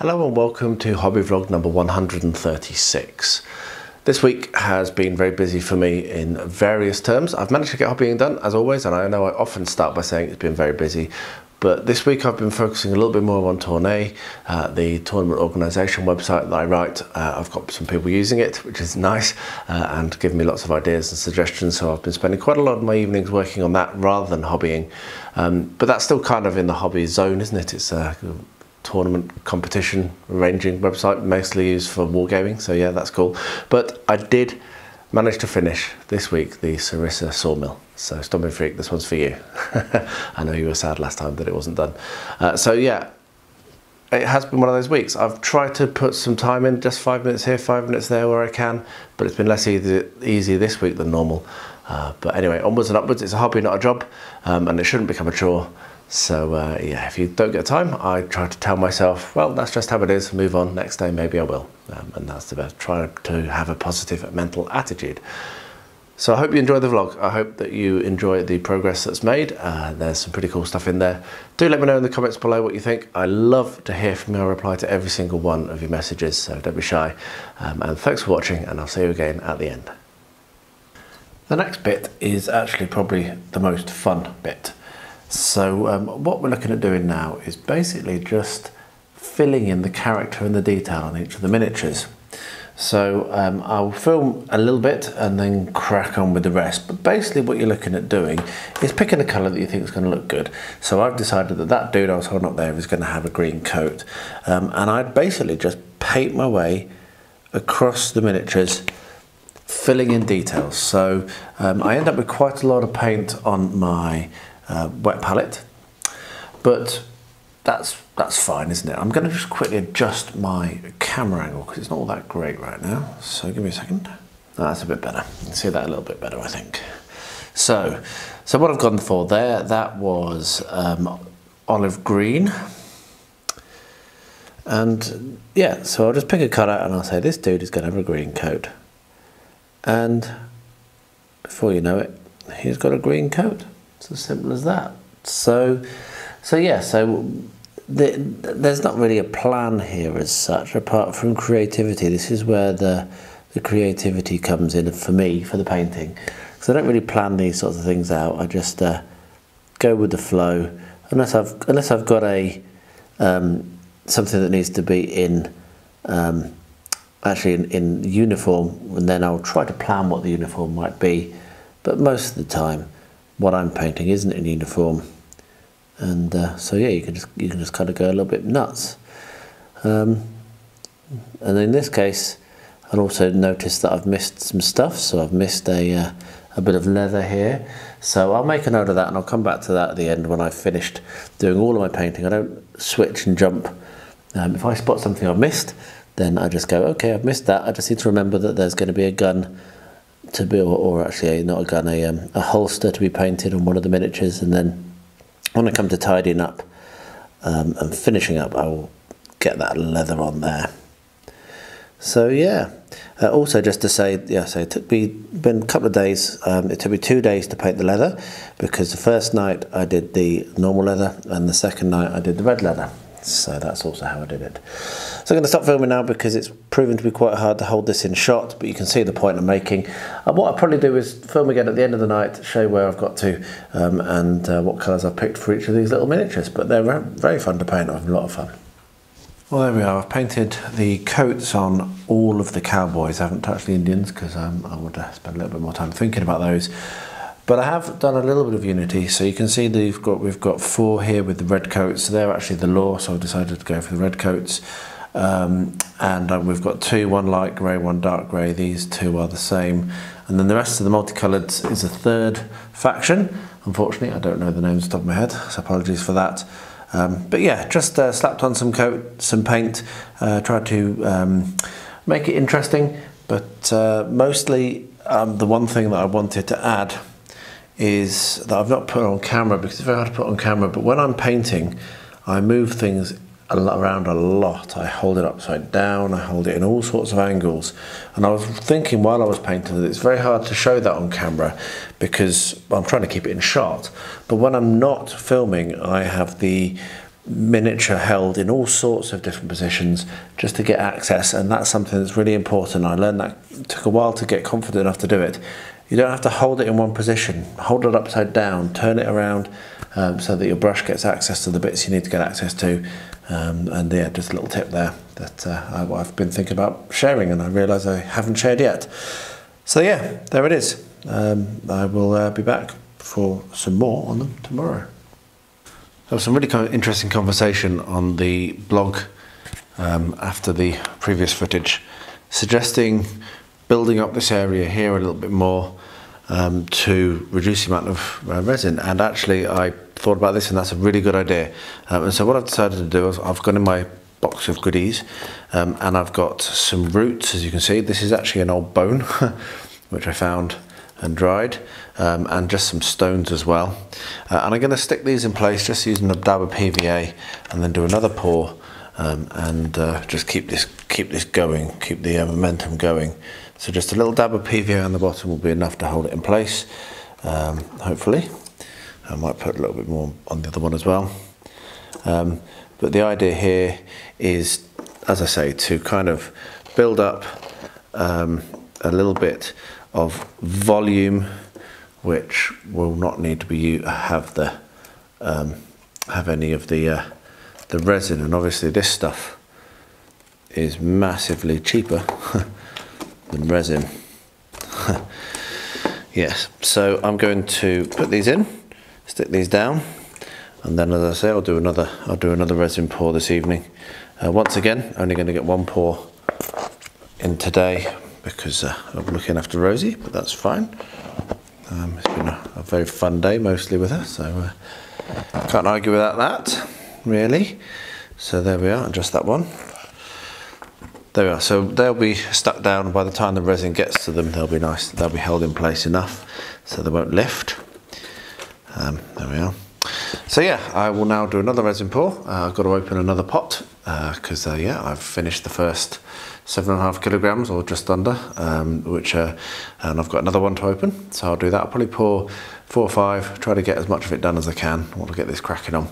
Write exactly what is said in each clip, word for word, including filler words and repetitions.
Hello and welcome to hobby vlog number one hundred thirty-six. This week has been very busy for me in various terms. I've managed to get hobbying done as always, and I know I often start by saying it's been very busy, but this week I've been focusing a little bit more on Tourney, uh, the tournament organisation website that I write. Uh, I've got some people using it, which is nice, uh, and giving me lots of ideas and suggestions, so I've been spending quite a lot of my evenings working on that rather than hobbying. Um, but that's still kind of in the hobby zone, isn't it? It's uh, tournament competition arranging website, mostly used for wargaming, so yeah, that's cool. But I did manage to finish this week the Sarissa Sawmill, so Stomping Freak, this one's for you. I know you were sad last time that it wasn't done. Uh, so yeah, it has been one of those weeks. I've tried to put some time in, just five minutes here, five minutes there where I can, but it's been less easy, easy this week than normal. Uh, but anyway, onwards and upwards. It's a hobby, not a job, um, and it shouldn't become a chore. So uh, yeah, if you don't get time, I try to tell myself, well, that's just how it is, move on, next day maybe I will. Um, and that's the best, try to have a positive mental attitude. So I hope you enjoy the vlog. I hope that you enjoy the progress that's made. Uh, there's some pretty cool stuff in there. Do let me know in the comments below what you think. I love to hear from you. I reply to every single one of your messages, so don't be shy. Um, and thanks for watching, and I'll see you again at the end. The next bit is actually probably the most fun bit. So um, what we're looking at doing now is basically just filling in the character and the detail on each of the miniatures. So um, I'll film a little bit and then crack on with the rest. But basically what you're looking at doing is picking a colour that you think is going to look good. So I've decided that that dude I was holding up there is going to have a green coat. Um, and I basically just paint my way across the miniatures, filling in details. So um, I end up with quite a lot of paint on my Uh, wet palette, but that's that's fine, isn't it? I'm going to just quickly adjust my camera angle because it's not all that great right now, so give me a second. No, that's a bit better. You can see that a little bit better, I think. So so what I've gone for there, that was um, olive green, and yeah, so I'll just pick a colour and I'll say this dude is going to have a green coat, and before you know it, he's got a green coat. It's as simple as that. So, so yeah, so the, there's not really a plan here as such, apart from creativity. This is where the, the creativity comes in for me, for the painting. So I don't really plan these sorts of things out. I just uh, go with the flow, unless I've, unless I've got a, um, something that needs to be in, um, actually in, in uniform, and then I'll try to plan what the uniform might be. But most of the time, what I'm painting isn't in uniform, and uh, so yeah, you can just you can just kind of go a little bit nuts. Um, and in this case, I'll also notice that I've missed some stuff, so I've missed a uh, a bit of leather here. So I'll make a note of that, and I'll come back to that at the end when I've finished doing all of my painting. I don't switch and jump. Um, if I spot something I've missed, then I just go, okay, I've missed that. I just need to remember that there's going to be a gun to be, or, or actually not a gun, a, um, a holster to be painted on one of the miniatures, and then when I come to tidying up um, and finishing up, I will get that leather on there. So yeah, uh, also just to say, yeah, so it took me been a couple of days, um, it took me two days to paint the leather, because the first night I did the normal leather and the second night I did the red leather. So that's also how I did it. So I'm going to stop filming now because it's proven to be quite hard to hold this in shot, but you can see the point I'm making. And what I'll probably do is film again at the end of the night, show where I've got to, um, and uh, what colours I've picked for each of these little miniatures. But they're very fun to paint. I've had a lot of fun. Well, there we are. I've painted the coats on all of the cowboys. I haven't touched the Indians because um, I want to spend a little bit more time thinking about those. But I have done a little bit of Unity, so you can see that we've got, we've got four here with the red coats. So they're actually the law, so I've decided to go for the red coats. Um, and uh, we've got two, one light grey, one dark grey. These two are the same. And then the rest of the multicoloured is a third faction. Unfortunately, I don't know the names off the top of my head, so apologies for that. Um, but yeah, just uh, slapped on some coat, some paint, uh, tried to um, make it interesting. But uh, mostly um, the one thing that I wanted to add is that I've not put on camera, because it's very hard to put on camera, but when I'm painting, I move things around a lot. I hold it upside down, I hold it in all sorts of angles. And I was thinking while I was painting that it's very hard to show that on camera because I'm trying to keep it in shot. But when I'm not filming, I have the miniature held in all sorts of different positions just to get access, and that's something that's really important. I learned that it took a while to get confident enough to do it. You don't have to hold it in one position, hold it upside down, turn it around um, so that your brush gets access to the bits you need to get access to. Um, and yeah, just a little tip there that uh, I, I've been thinking about sharing, and I realise I haven't shared yet. So yeah, there it is. Um, I will uh, be back for some more on them tomorrow. There was some really kind of interesting conversation on the blog um, after the previous footage, suggesting building up this area here a little bit more um, to reduce the amount of uh, resin. And actually I thought about this, and that's a really good idea. Um, and so what I've decided to do is I've gone in my box of goodies um, and I've got some roots, as you can see. This is actually an old bone, which I found and dried, um, and just some stones as well. Uh, and I'm gonna stick these in place just using a dab of P V A, and then do another pour um, and uh, just keep this, keep this going, keep the uh, momentum going. So just a little dab of P V A on the bottom will be enough to hold it in place, um, hopefully. I might put a little bit more on the other one as well. Um, but the idea here is, as I say, to kind of build up um, a little bit of volume, which will not need to be have the um, have any of the uh, the resin, and obviously this stuff is massively cheaper than resin. Yes, so I'm going to put these in, stick these down, and then, as I say, I'll do another I'll do another resin pour this evening. Uh, once again, only going to get one pour in today, because uh, I'm looking after Rosie, but that's fine. Um, it's been a, a very fun day, mostly with her, so uh, can't argue without that, really. So there we are, and just that one. There we are, so they'll be stuck down. By the time the resin gets to them, they'll be nice, they'll be held in place enough so they won't lift. Um, there we are. So yeah, I will now do another resin pour. Uh, I've got to open another pot, because uh, uh, yeah, I've finished the first seven and a half kilograms, or just under, um, which, uh, and I've got another one to open, so I'll do that. I'll probably pour four or five, try to get as much of it done as I can. I want to get this cracking on,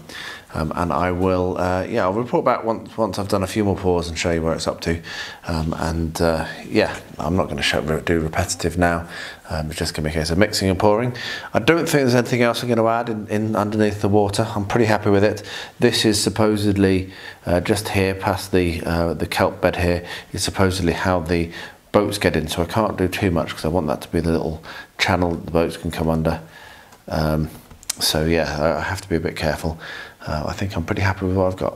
um, and I will, uh, yeah, I'll report back once once I've done a few more pours and show you where it's up to. Um, and uh, yeah, I'm not going to show, do repetitive now. Um, it's just going to be a case of mixing and pouring. I don't think there's anything else I'm going to add in, in underneath the water. I'm pretty happy with it. This is supposedly uh, just here past the uh, the kelp bed here. It's supposedly how the boats get in, so I can't do too much because I want that to be the little channel that the boats can come under. Um, so yeah, I have to be a bit careful. Uh, I think I'm pretty happy with what I've got.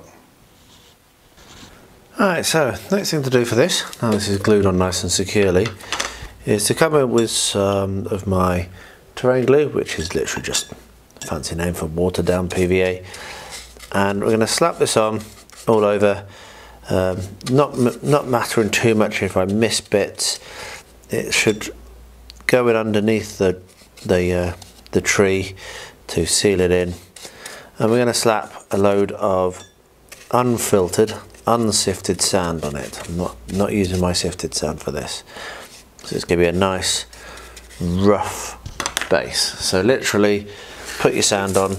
Alright, so next thing to do for this, now this is glued on nice and securely, is to come in with some of my terrain glue, which is literally just a fancy name for watered down P V A, and we're going to slap this on all over. Um, not not mattering too much if I miss bits. It should go in underneath the the uh, the tree to seal it in, and we're going to slap a load of unfiltered, unsifted sand on it. I'm not not using my sifted sand for this, so it's going to be a nice rough base. So literally, put your sand on.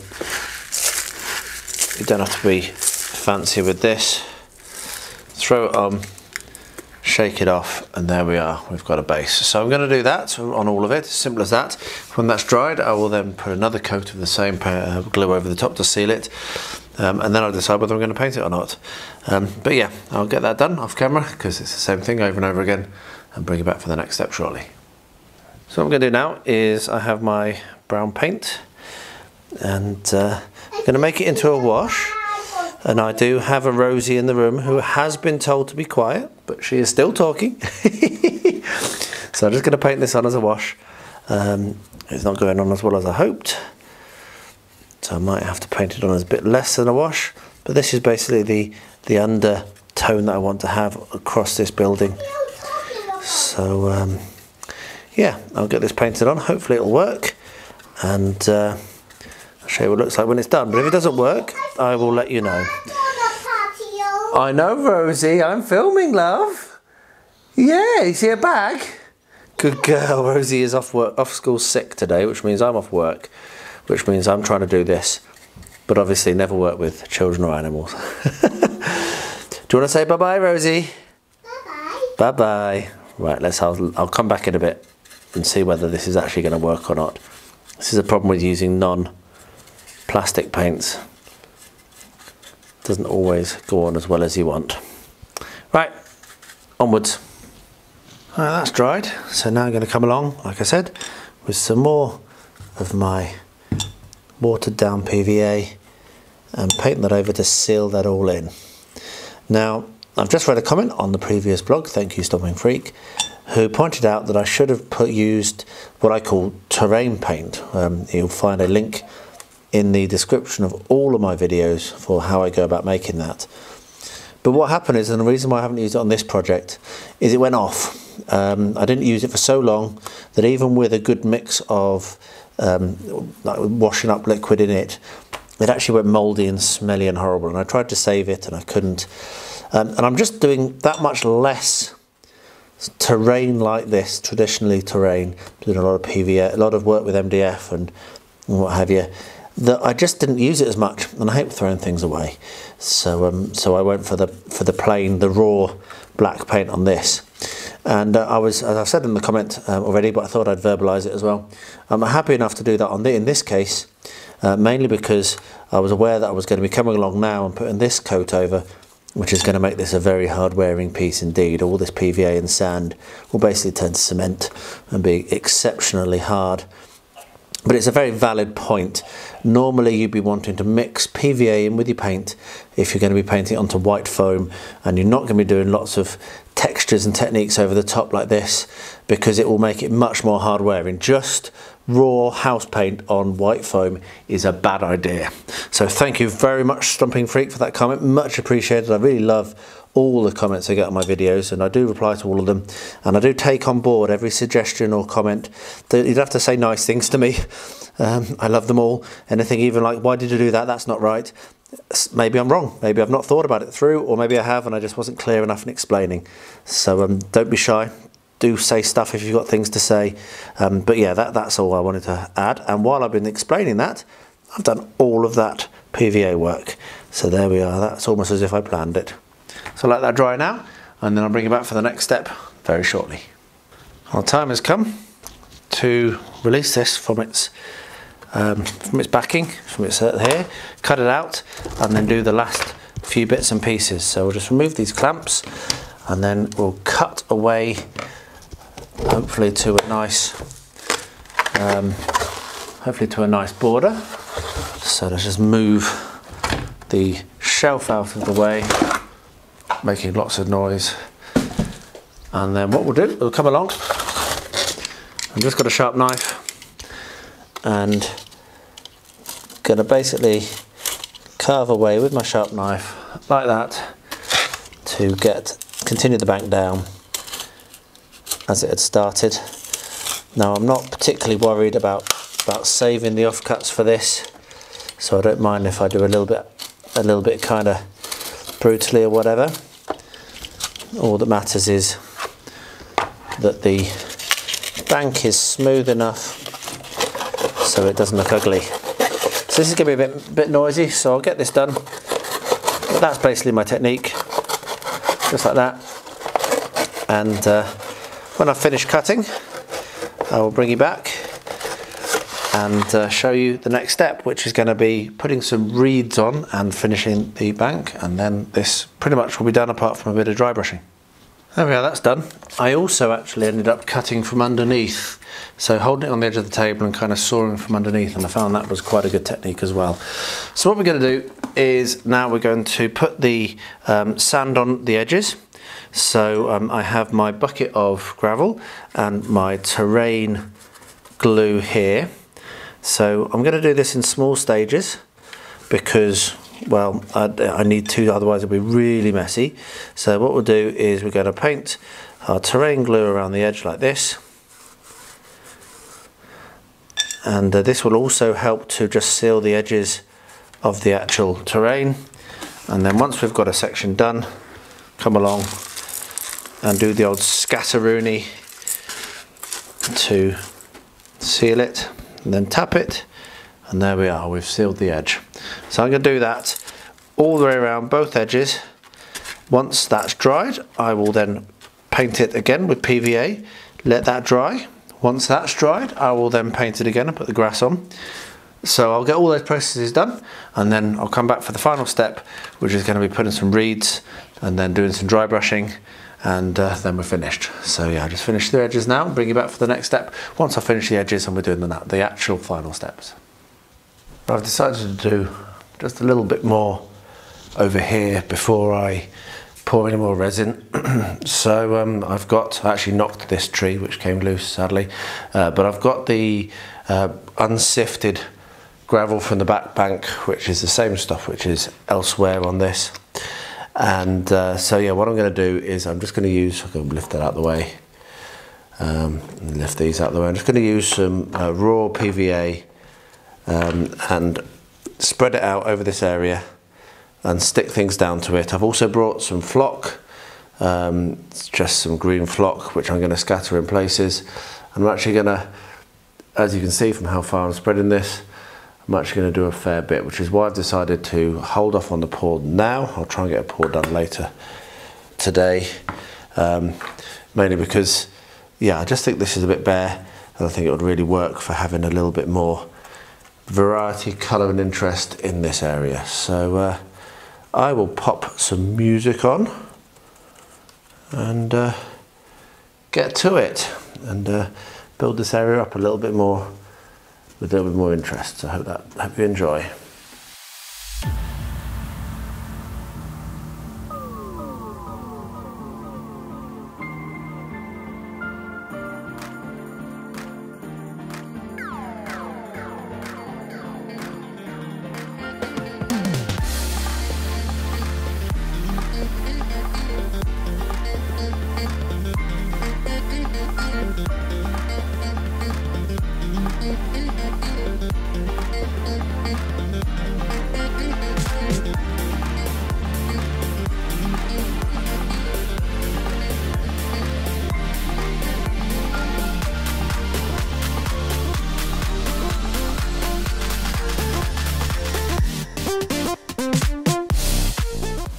You don't have to be fancy with this. Throw it on, shake it off, and there we are, we've got a base. So I'm going to do that on all of it, simple as that. When that's dried, I will then put another coat of the same glue over the top to seal it, um, and then I'll decide whether I'm going to paint it or not. Um, but yeah, I'll get that done off camera, because it's the same thing over and over again, and bring it back for the next step shortly. So what I'm going to do now is I have my brown paint, and uh, I'm going to make it into a wash. And I do have a Rosie in the room who has been told to be quiet, but she is still talking. So I'm just going to paint this on as a wash. Um, it's not going on as well as I hoped, so I might have to paint it on as a bit less than a wash. But this is basically the, the undertone that I want to have across this building. So um, yeah, I'll get this painted on. Hopefully it'll work. And Uh, show you what it looks like when it's done, but if it doesn't work, I will let you know. I know, Rosie, I'm filming, love. Yeah, you see a bag? Good girl. Rosie is off work, off school sick today, which means I'm off work, which means I'm trying to do this but obviously never work with children or animals. Do you want to say bye-bye, Rosie? Bye-bye. Bye-bye. Right, let's, I'll, I'll come back in a bit and see whether this is actually going to work or not. This is a problem with using non-plastic paints. It doesn't always go on as well as you want. Right, onwards. All right, that's dried. So now I'm going to come along, like I said, with some more of my watered down P V A and paint that over to seal that all in. Now, I've just read a comment on the previous blog, thank you Stomping Freak, who pointed out that I should have put used what I call terrain paint. Um, you'll find a link in the description of all of my videos for how I go about making that. But what happened is, and the reason why I haven't used it on this project, is it went off. Um, I didn't use it for so long that even with a good mix of um, like washing up liquid in it, it actually went mouldy and smelly and horrible, and I tried to save it and I couldn't. Um, and I'm just doing that much less terrain like this, traditionally terrain, doing a lot of P V A, a lot of work with M D F and, and what have you, that I just didn't use it as much, and I hate throwing things away. So um, so I went for the for the plain, the raw black paint on this. And uh, I was, as I've said in the comment um, already, but I thought I'd verbalise it as well. I'm happy enough to do that on the, in this case, uh, mainly because I was aware that I was going to be coming along now and putting this coat over, which is going to make this a very hard wearing piece indeed. All this P V A and sand will basically turn to cement and be exceptionally hard. But it's a very valid point. Normally you'd be wanting to mix P V A in with your paint if you're going to be painting onto white foam, and you're not going to be doing lots of textures and techniques over the top like this, because it will make it much more hard wearing. Just raw house paint on white foam is a bad idea. So thank you very much, Stomping Freak, for that comment. Much appreciated. I really love all the comments I get on my videos, and I do reply to all of them, and I do take on board every suggestion or comment. You'd have to say nice things to me. um, I love them all. Anything even like, why did you do that, that's not right. Maybe I'm wrong, maybe I've not thought about it through, or maybe I have and I just wasn't clear enough in explaining. So um, don't be shy, do say stuff if you've got things to say. Um, but yeah, that, that's all I wanted to add, and while I've been explaining that, I've done all of that P V A work. So there we are, that's almost as if I planned it. So I'll let that dry now, and then I'll bring it back for the next step very shortly. Our time has come to release this from its um, from its backing, from its uh, here, cut it out, and then do the last few bits and pieces. So we'll just remove these clamps, and then we'll cut away, hopefully to a nice, um, hopefully to a nice border. So let's just move the shelf out of the way, making lots of noise. And then what we'll do, we'll come along, I've just got a sharp knife, and gonna basically carve away with my sharp knife like that to get, continue the bank down as it had started. Now I'm not particularly worried about, about saving the offcuts for this, so I don't mind if I do a little bit, a little bit kind of brutally or whatever. All that matters is that the bank is smooth enough so it doesn't look ugly. So this is going to be a bit, bit noisy, so I'll get this done. But that's basically my technique, just like that. And uh, when I finish cutting, I will bring you back and uh, show you the next step, which is going to be putting some reeds on and finishing the bank, and then this pretty much will be done apart from a bit of dry brushing. There we are, that's done. I also actually ended up cutting from underneath, so holding it on the edge of the table and kind of sawing from underneath, and I found that was quite a good technique as well. So what we're going to do is now we're going to put the um, sand on the edges. So um, I have my bucket of gravel and my terrain glue here. So I'm going to do this in small stages because, well, I, I need to, otherwise it'll be really messy. So what we'll do is we're going to paint our terrain glue around the edge like this, and uh, this will also help to just seal the edges of the actual terrain. And then once we've got a section done, come along and do the old scatteroonie to seal it, and then tap it, and there we are, we've sealed the edge. So I'm going to do that all the way around both edges. Once that's dried, I will then paint it again with P V A, let that dry. Once that's dried, I will then paint it again and put the grass on. So I'll get all those processes done, and then I'll come back for the final step, which is going to be putting some reeds and then doing some dry brushing, and uh, then we're finished. So yeah, I'll just finish the edges now and bring you back for the next step once I finish the edges and we're doing the, the actual final steps. But I've decided to do just a little bit more over here before I pour any more resin. So um, I've got, I actually knocked this tree which came loose sadly, uh, but I've got the uh, unsifted gravel from the back bank, which is the same stuff which is elsewhere on this. And uh, so yeah, what I'm going to do is I'm just going to use, I'm going to lift that out of the way, um, and lift these out of the way. I'm just going to use some uh, raw P V A um, and spread it out over this area and stick things down to it. I've also brought some flock, um, just some green flock, which I'm going to scatter in places. I'm actually going to, as you can see from how far I'm spreading this, I'm actually going to do a fair bit, which is why I've decided to hold off on the pour now. I'll try and get a pour done later today, um, mainly because, yeah, I just think this is a bit bare, and I think it would really work for having a little bit more variety, colour and interest in this area. So uh, I will pop some music on and uh, get to it and uh, build this area up a little bit more with a little bit more interest. So I hope that, hope you enjoy.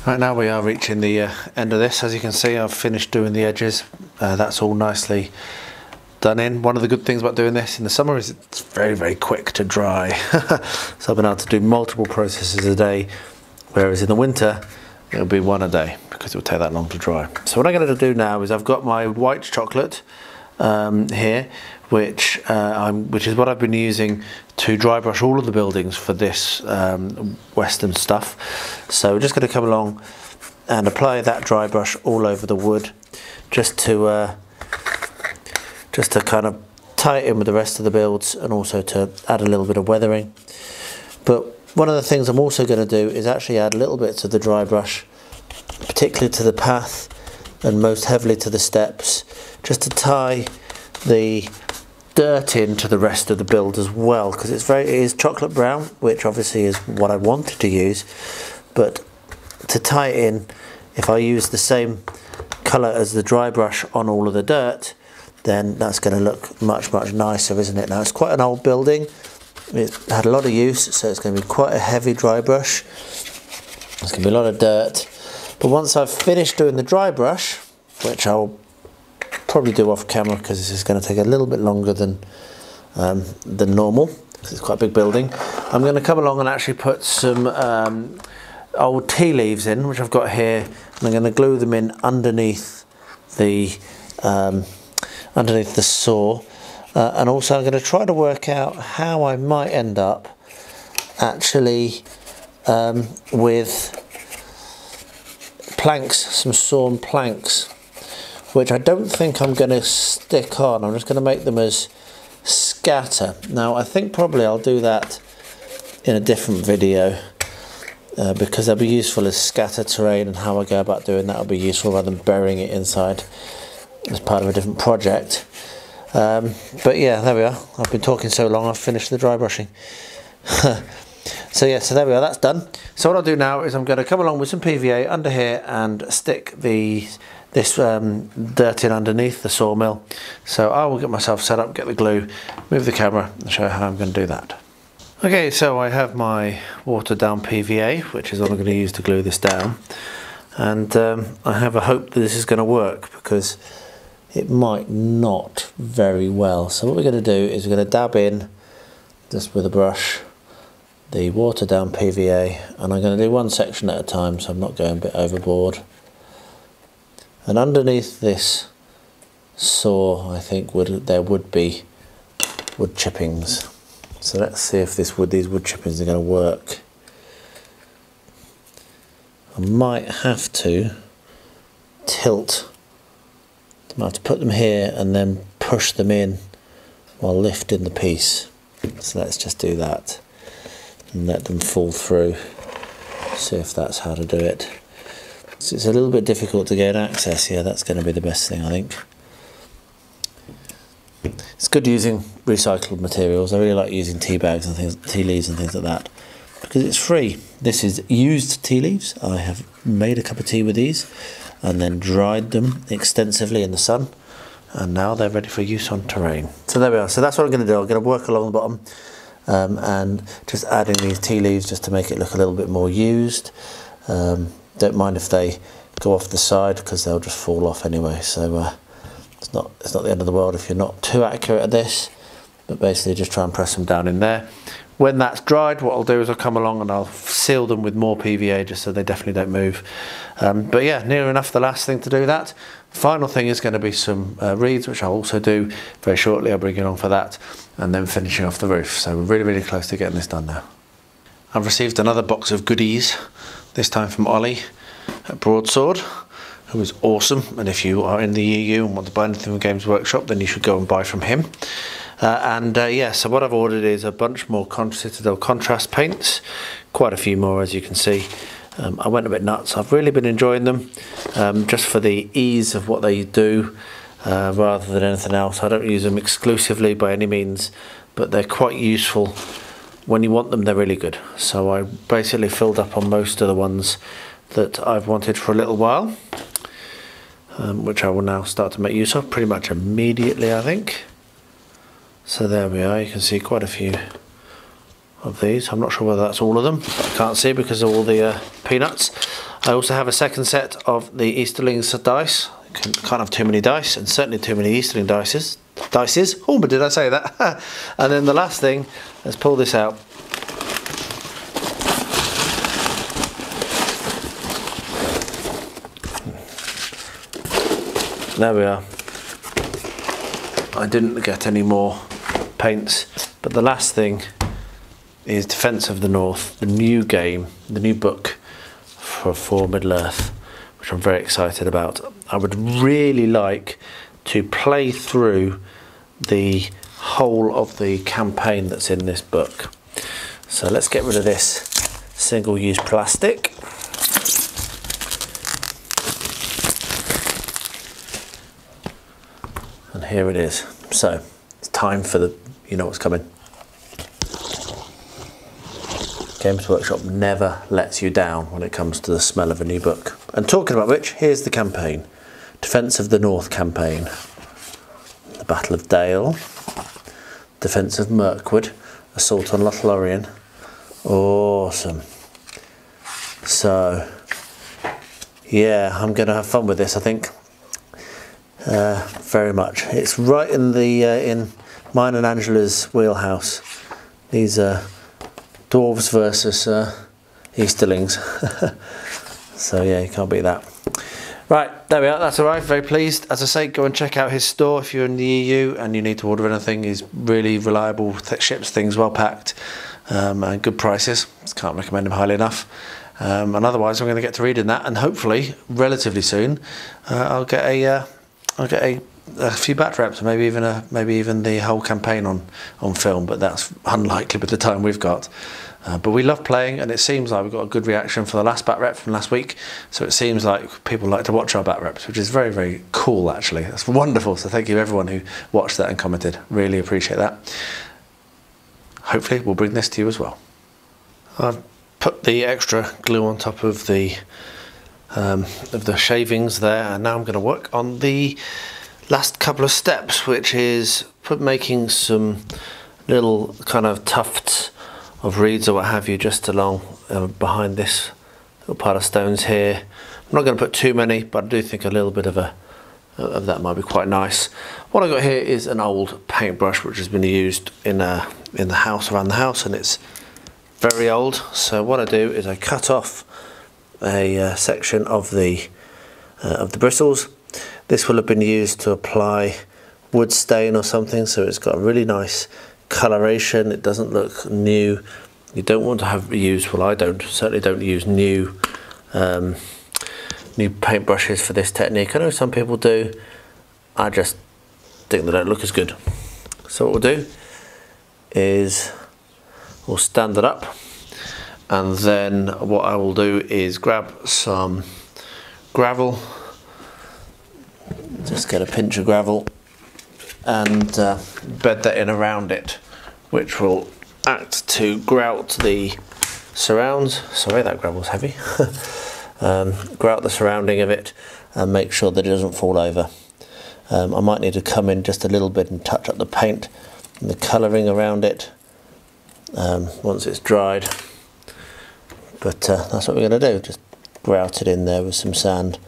Right, now we are reaching the uh, end of this. As you can see, I've finished doing the edges. Uh, that's all nicely done in. One of the good things about doing this in the summer is it's very, very quick to dry. So I've been able to do multiple processes a day, whereas in the winter, it'll be one a day because it will take that long to dry. So what I'm going to do now is I've got my white chocolate um, here, which uh, I'm, which is what I've been using to dry brush all of the buildings for this um, western stuff. So we're just going to come along and apply that dry brush all over the wood, just to uh, just to kind of tie it in with the rest of the builds, and also to add a little bit of weathering. But one of the things I'm also going to do is actually add little bits of the dry brush, particularly to the path and most heavily to the steps, just to tie the dirt into the rest of the build as well, because it's very, it is chocolate brown, which obviously is what I wanted to use, but to tie it in, if I use the same colour as the dry brush on all of the dirt, then that's going to look much, much nicer, isn't it? Now, it's quite an old building, it had a lot of use, so it's going to be quite a heavy dry brush, there's going to be a lot of dirt. But once I've finished doing the dry brush, which I'll probably do off camera because this is going to take a little bit longer than um, than normal, because it's quite a big building. I'm going to come along and actually put some um, old tea leaves in, which I've got here, and I'm going to glue them in underneath the um, underneath the saw, uh, and also I'm going to try to work out how I might end up actually um, with planks, some sawn planks, which I don't think I'm going to stick on. I'm just going to make them as scatter. Now, I think probably I'll do that in a different video uh, because they'll be useful as scatter terrain, and how I go about doing that will be useful rather than burying it inside as part of a different project. Um, but yeah, there we are. I've been talking so long, I've finished the dry brushing. So yeah, so there we are, that's done. So what I'll do now is I'm going to come along with some P V A under here and stick the this um, dirt in underneath the sawmill. So I will get myself set up, get the glue, move the camera, and show you how I'm going to do that. Okay, so I have my watered down P V A, which is what I'm going to use to glue this down, and um, I have a hope that this is going to work because it might not very well. So what we're going to do is we're going to dab in, just with a brush, the watered down P V A, and I'm going to do one section at a time so I'm not going a bit overboard. And underneath this saw, I think would there would be wood chippings. So let's see if this wood, these wood chippings are going to work. I might have to tilt. I might have to put them here and then push them in while lifting the piece. So let's just do that and let them fall through. See if that's how to do it. So it's a little bit difficult to gain access here. That's going to be the best thing, I think. It's good using recycled materials. I really like using tea bags and things, tea leaves and things like that, because it's free. This is used tea leaves. I have made a cup of tea with these and then dried them extensively in the sun, and now they're ready for use on terrain. So there we are. So that's what I'm going to do. I'm going to work along the bottom um, and just adding these tea leaves just to make it look a little bit more used. Um, don't mind if they go off the side because they'll just fall off anyway. So. Uh, It's not, it's not the end of the world if you're not too accurate at this, but basically just try and press them down in there. When that's dried, what I'll do is I'll come along and I'll seal them with more P V A just so they definitely don't move. Um, but yeah, near enough the last thing to do that. Final thing is going to be some uh, reeds, which I'll also do very shortly. I'll bring you along for that, and then finishing off the roof. So we're really, really close to getting this done now. I've received another box of goodies, this time from Ollie at Broadsword, who is awesome, and if you are in the E U and want to buy anything from Games Workshop, then you should go and buy from him. Uh, and uh, yeah, so what I've ordered is a bunch more con Citadel contrast paints, quite a few more as you can see. Um, I went a bit nuts. I've really been enjoying them, um, just for the ease of what they do, uh, rather than anything else. I don't use them exclusively by any means, but they're quite useful. When you want them, they're really good. So I basically filled up on most of the ones that I've wanted for a little while. Um, which I will now start to make use of pretty much immediately, I think. So there we are, you can see quite a few of these. I'm not sure whether that's all of them. I can't see because of all the uh, peanuts. I also have a second set of the Easterlings dice. Can, can't have too many dice, and certainly too many Easterling dices. Dices? Oh, but did I say that? And then the last thing, let's pull this out. There we are. I didn't get any more paints, but the last thing is Defence of the North, the new game, the new book for, for Middle-earth, which I'm very excited about. I would really like to play through the whole of the campaign that's in this book. So let's get rid of this single-use plastic. Here it is. So it's time for the, you know what's coming. Games Workshop never lets you down when it comes to the smell of a new book. And talking about which, here's the campaign. Defence of the North campaign. The Battle of Dale. Defence of Mirkwood. Assault on Lothlorien. Awesome. So, yeah, I'm going to have fun with this, I think. Uh, very much. It's right in the uh, in mine and Angela's wheelhouse. These are dwarves versus uh, Easterlings. So yeah, you can't beat that. Right, there we are. That's arrived. Very pleased. As I say, go and check out his store if you're in the E U and you need to order anything. He's really reliable. Ships things well packed um, and good prices. Just can't recommend him highly enough. Um, and otherwise, I'm going to get to reading that, and hopefully, relatively soon, uh, I'll get a. Uh, I'll get a, a few bat wraps, maybe even a maybe even the whole campaign on on film, but that's unlikely with the time we've got. Uh, but we love playing, and it seems like we've got a good reaction for the last bat rep from last week. So it seems like people like to watch our bat reps, which is very very cool actually. That's wonderful. So thank you everyone who watched that and commented. Really appreciate that. Hopefully we'll bring this to you as well. I've put the extra glue on top of the. Um, of the shavings there, and now I'm going to work on the last couple of steps, which is put making some little kind of tufts of reeds or what have you just along uh, behind this little pile of stones here. I'm not going to put too many, but I do think a little bit of a of that might be quite nice. What I got here is an old paintbrush which has been used in a in the house, around the house, and it's very old. So what I do is I cut off a uh, section of the uh, of the bristles. This will have been used to apply wood stain or something, so it's got a really nice coloration. It doesn't look new. You don't want to have used, well, I don't certainly don't use new um, new paintbrushes for this technique. I know some people do. I just think they don't look as good. So what we'll do is we'll stand it up, and then what I will do is grab some gravel, just get a pinch of gravel, and uh, bed that in around it, which will act to grout the surrounds. Sorry, that gravel's heavy. um, grout the surrounding of it and make sure that it doesn't fall over. Um, I might need to come in just a little bit and touch up the paint and the colouring around it um, once it's dried. But uh, that's what we're going to do, just grout it in there with some sand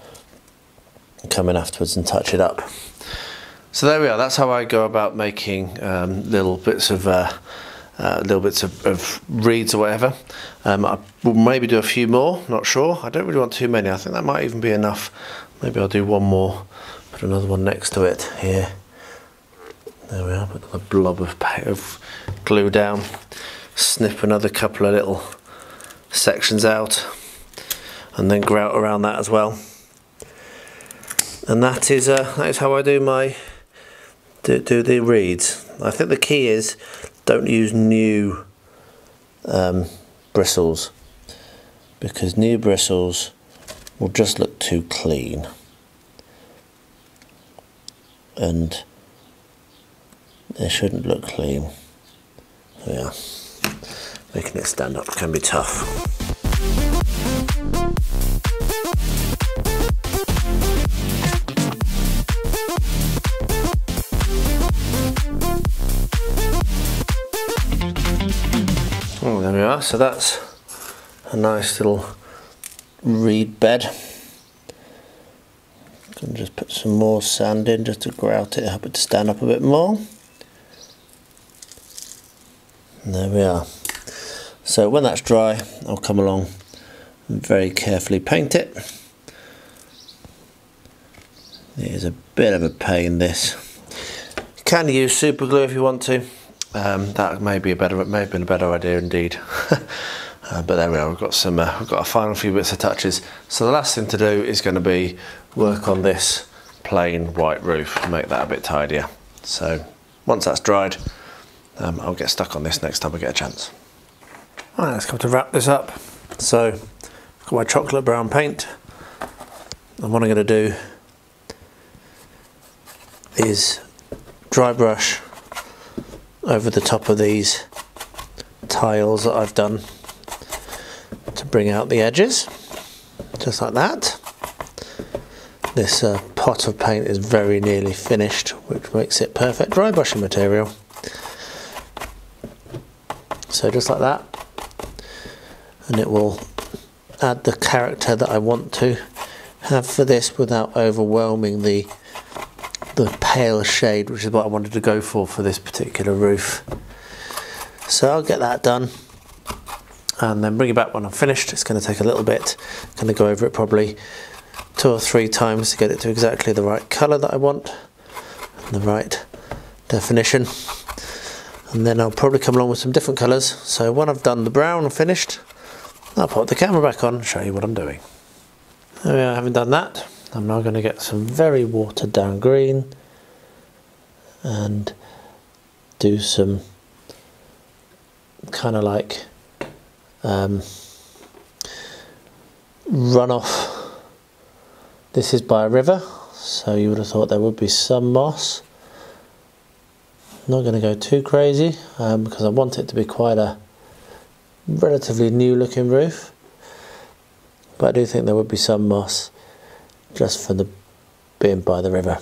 and come in afterwards and touch it up. So there we are. That's how I go about making um, little bits of uh, uh, little bits of, of reeds or whatever. Um, I will maybe do a few more. Not sure. I don't really want too many. I think that might even be enough. Maybe I'll do one more. Put another one next to it here. There we are. Put another blob of, of glue down. Snip another couple of little sections out, and then grout around that as well. And that is uh, that is how I do my. Do, do the reeds. I think the key is don't use new um, bristles, because new bristles will just look too clean, and they shouldn't look clean. Yeah, making it stand up can be tough. Oh, there we are. So that's a nice little reed bed. Can just put some more sand in just to grout it, help it to stand up a bit more. And there we are. So when that's dry, I'll come along and very carefully paint it. It is a bit of a pain, this. You can use super glue if you want to. Um, that may be a better, it may have been a better idea indeed. uh, but there we are. We've got some. Uh, we've got a final few bits of touches. So the last thing to do is going to be work on this plain white roof, make that a bit tidier. So once that's dried, um, I'll get stuck on this next time I get a chance. All right, let's come to wrap this up. So I've got my chocolate brown paint, and what I'm going to do is dry brush over the top of these tiles that I've done to bring out the edges, just like that. This uh, pot of paint is very nearly finished, which makes it perfect dry brushing material. So just like that, and it will add the character that I want to have for this without overwhelming the the pale shade, which is what I wanted to go for for this particular roof. So I'll get that done and then bring it back when I'm finished. It's going to take a little bit. I'm going to go over it probably two or three times to get it to exactly the right colour that I want and the right definition, and then I'll probably come along with some different colours. So when I've done the brown and finished, I'll pop the camera back on and show you what I'm doing. There we are, having done that, I'm now going to get some very watered down green and do some kind of like um, runoff. This is by a river, so you would have thought there would be some moss. I'm not going to go too crazy um, because I want it to be quite a relatively new looking roof, but I do think there would be some moss just for the being by the river.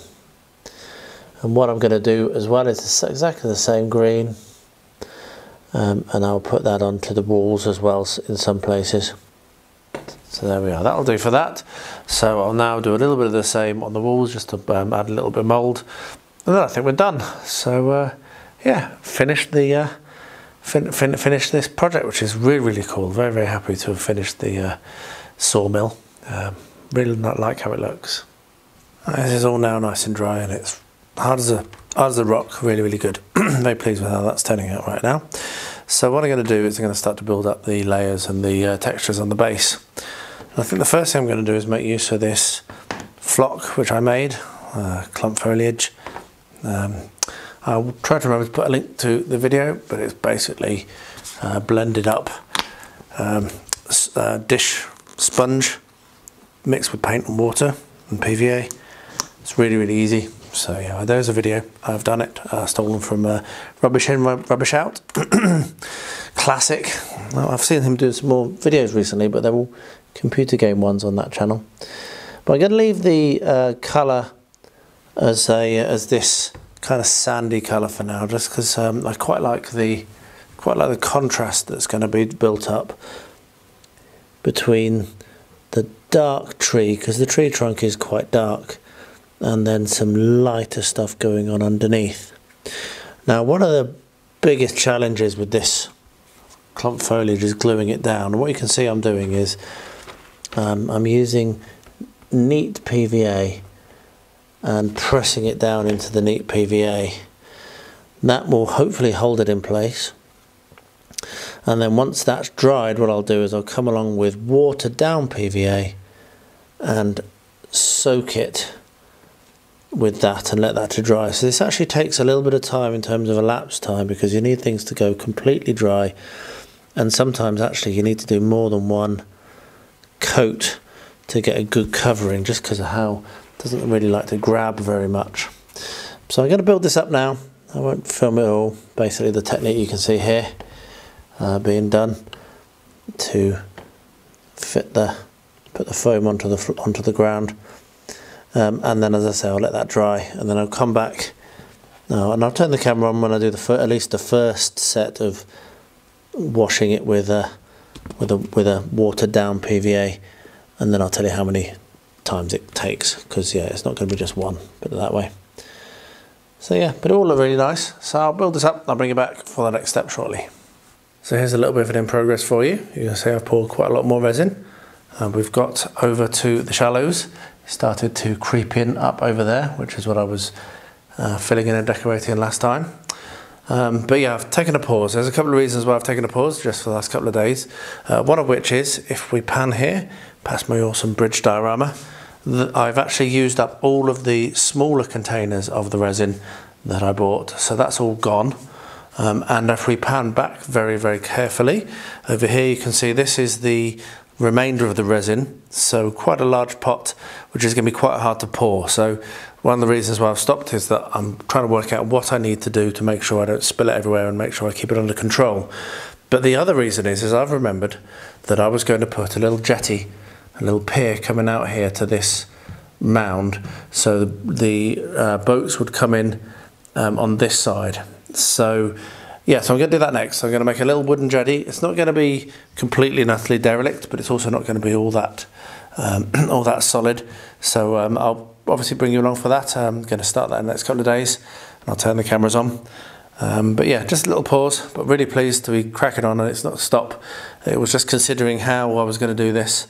And what I'm going to do as well is exactly the same green, um, and I'll put that onto the walls as well in some places. So there we are, that'll do for that. So I'll now do a little bit of the same on the walls, just to um, add a little bit of mould, and then I think we're done. So uh, yeah, finished the uh, fin fin finished this project, which is really really cool. Very very happy to have finished the uh, sawmill. Um, really not like how it looks. This is all now nice and dry, and it's hard as a hard as a rock. Really really good. Very pleased with how that's turning out right now. So what I'm going to do is I'm going to start to build up the layers and the uh, textures on the base. And I think the first thing I'm going to do is make use of this flock which I made, uh, clump foliage. Um, I'll try to remember to put a link to the video, but it's basically uh, blended up um, uh, dish sponge mixed with paint and water and P V A. It's really really easy. So yeah, there's a video. I've done it, uh, stolen from uh, Rubbish In, Rubbish Out. Classic. Well, I've seen him do some more videos recently, but they're all computer game ones on that channel. But I'm going to leave the uh, colour as a as this kind of sandy colour for now, just because um, I quite like the quite like the contrast that's going to be built up between the dark tree, because the tree trunk is quite dark, and then some lighter stuff going on underneath. Now, one of the biggest challenges with this clump foliage is gluing it down. And what you can see I'm doing is um, I'm using neat P V A and pressing it down into the neat P V A. That will hopefully hold it in place. And then once that's dried, what I'll do is I'll come along with watered down P V A and soak it with that and let that to dry. So this actually takes a little bit of time in terms of elapsed time, because you need things to go completely dry, and sometimes actually you need to do more than one coat to get a good covering, just because of how it doesn't really like to grab very much. So I'm going to build this up now. I won't film it all. Basically the technique you can see here uh, being done to fit the put the foam onto the onto the ground. Um, and then, as I say, I'll let that dry, and then I'll come back now, and I'll turn the camera on when I do the at least the first set of washing it with a with a with a watered down P V A, and then I'll tell you how many times it takes, because yeah, it's not going to be just one, put it that way. So yeah, but it all looked really nice. So I'll build this up and I'll bring it back for the next step shortly. So here's a little bit of it in progress for you. You can see I've poured quite a lot more resin, and we've got over to the shallows. Started to creep in up over there, which is what I was uh, filling in and decorating last time. Um, but yeah, I've taken a pause. There's a couple of reasons why I've taken a pause just for the last couple of days. Uh, one of which is, if we pan here, past my awesome bridge diorama, th I've actually used up all of the smaller containers of the resin that I bought. So that's all gone. Um, and if we pan back very, very carefully, over here you can see this is the remainder of the resin, so quite a large pot, which is going to be quite hard to pour. So one of the reasons why I've stopped is that I'm trying to work out what I need to do to make sure I don't spill it everywhere and make sure I keep it under control. But the other reason is, is I've remembered that I was going to put a little jetty, a little pier coming out here to this mound, so the, the uh, boats would come in um, on this side. So yeah, so I'm going to do that next. I'm going to make a little wooden jetty. It's not going to be completely and utterly derelict, but it's also not going to be all that um, all that solid. So um, I'll obviously bring you along for that. I'm going to start that in the next couple of days, and I'll turn the cameras on. Um, but yeah, just a little pause, but really pleased to be cracking on, and it's not a stop. It was just considering how I was going to do this.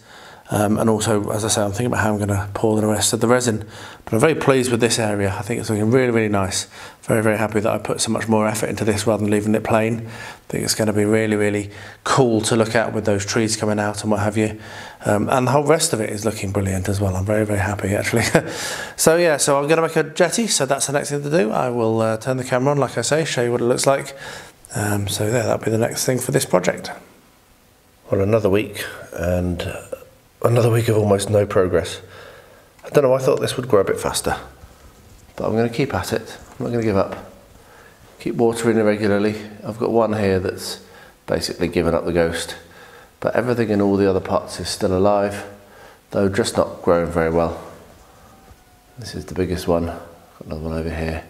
Um, and also, as I say, I'm thinking about how I'm going to pour the rest of the resin. But I'm very pleased with this area. I think it's looking really, really nice. Very, very happy that I put so much more effort into this rather than leaving it plain. I think it's going to be really, really cool to look at with those trees coming out and what have you. Um, and the whole rest of it is looking brilliant as well. I'm very, very happy, actually. So yeah, so I'm going to make a jetty. So that's the next thing to do. I will uh, turn the camera on, like I say, show you what it looks like. Um, so yeah, that'll be the next thing for this project. Well, another week and... Uh, Another week of almost no progress. I don't know, I thought this would grow a bit faster. But I'm going to keep at it. I'm not going to give up. Keep watering irregularly. I've got one here that's basically given up the ghost. But everything in all the other pots is still alive, though just not growing very well. This is the biggest one. Got another one over here.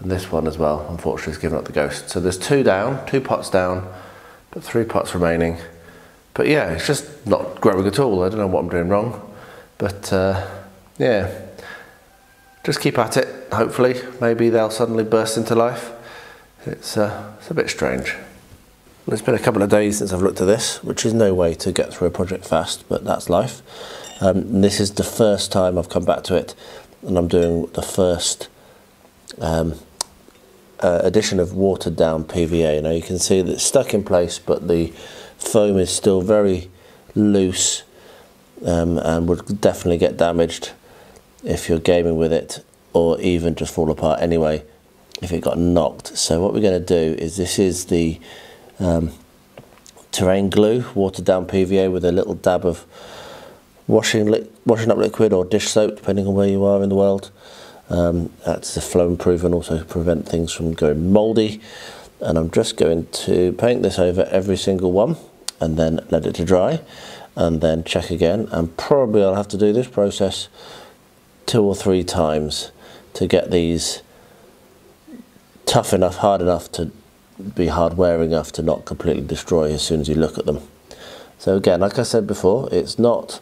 And this one as well, unfortunately, has given up the ghost. So there's two down, two pots down, but three pots remaining. But yeah, it's just not growing at all. I don't know what I'm doing wrong. But uh, yeah, just keep at it, hopefully. Maybe they'll suddenly burst into life. It's, uh, it's a bit strange. Well, it's been a couple of days since I've looked at this, which is no way to get through a project fast, but that's life. Um, this is the first time I've come back to it, and I'm doing the first um, uh, edition of watered down P V A. Now you can see that it's stuck in place, but the foam is still very loose um, and would definitely get damaged if you're gaming with it, or even just fall apart anyway if it got knocked. So what we're going to do is, this is the um, terrain glue watered down P V A with a little dab of washing li washing up liquid or dish soap, depending on where you are in the world. Um, that's the flow improver, and also prevent things from going mouldy. And I'm just going to paint this over every single one and then let it to dry and then check again. And probably I'll have to do this process two or three times to get these tough enough, hard enough to be hardware enough to not completely destroy as soon as you look at them. So again, like I said before, it's not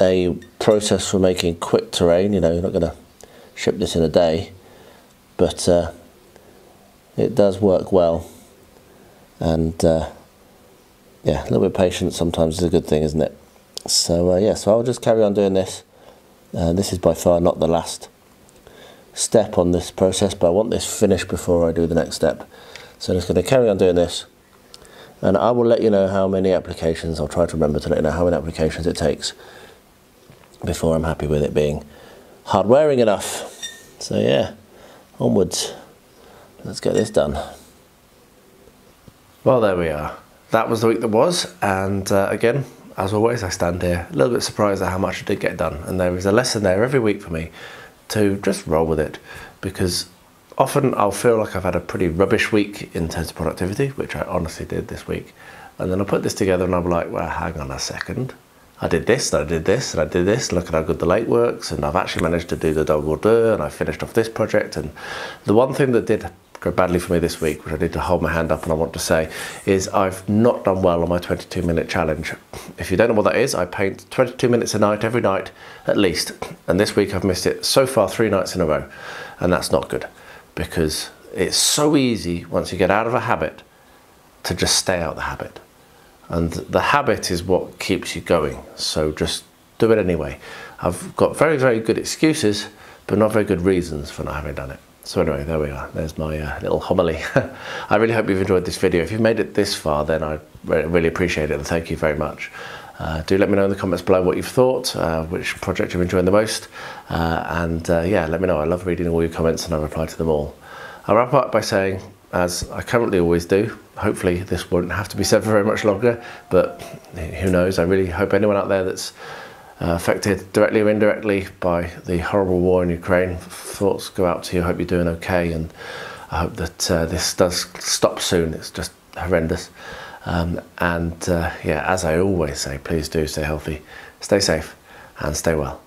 a process for making quick terrain. You know, you're not going to ship this in a day, but uh, it does work well, and uh, yeah, a little bit of patience sometimes is a good thing, isn't it? So uh, yeah, so I'll just carry on doing this. Uh, this is by far not the last step on this process, but I want this finished before I do the next step. So I'm just going to carry on doing this, and I will let you know how many applications, I'll try to remember to let you know how many applications it takes before I'm happy with it being hard wearing enough. So yeah, onwards. Let's get this done. Well, there we are. That was the week that was, and uh, again, as always, I stand here a little bit surprised at how much I did get done, and there is a lesson there every week for me to just roll with it, because often I'll feel like I've had a pretty rubbish week in terms of productivity, which I honestly did this week, and then I put this together and I'm like, well, hang on a second. I did this, and I did this, and I did this, and look at how good the lake works, and I've actually managed to do the double do, and I finished off this project. And the one thing that did go badly for me this week, which I need to hold my hand up and I want to say, is I've not done well on my twenty-two minute challenge. If you don't know what that is, I paint twenty-two minutes a night, every night, at least. And this week I've missed it so far three nights in a row. And that's not good, because it's so easy once you get out of a habit to just stay out of the habit. And the habit is what keeps you going. So just do it anyway. I've got very, very good excuses, but not very good reasons for not having done it. So anyway, there we are. There's my uh, little homily. I really hope you've enjoyed this video. If you've made it this far, then I re really appreciate it, and thank you very much. Uh, do let me know in the comments below what you've thought, uh, which project you're enjoying the most. Uh, and uh, yeah, let me know. I love reading all your comments, and I reply to them all. I'll wrap up by saying, as I currently always do, hopefully this won't have to be said for very much longer, but who knows? I really hope anyone out there that's Uh, affected directly or indirectly by the horrible war in Ukraine, thoughts go out to you. I hope you're doing okay, and I hope that uh, this does stop soon. It's just horrendous. Um, and uh, yeah, as I always say, please do stay healthy, stay safe, and stay well.